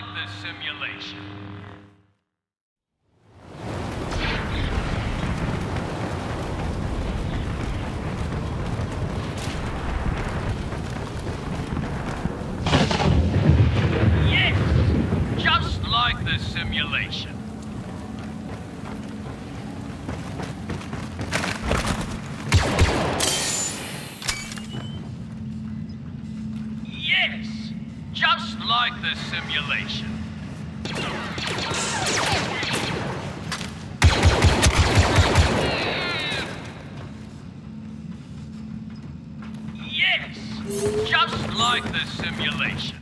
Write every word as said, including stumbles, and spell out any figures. like the simulation. Yes! Just like the simulation. Just like the simulation. Yes, just like the simulation.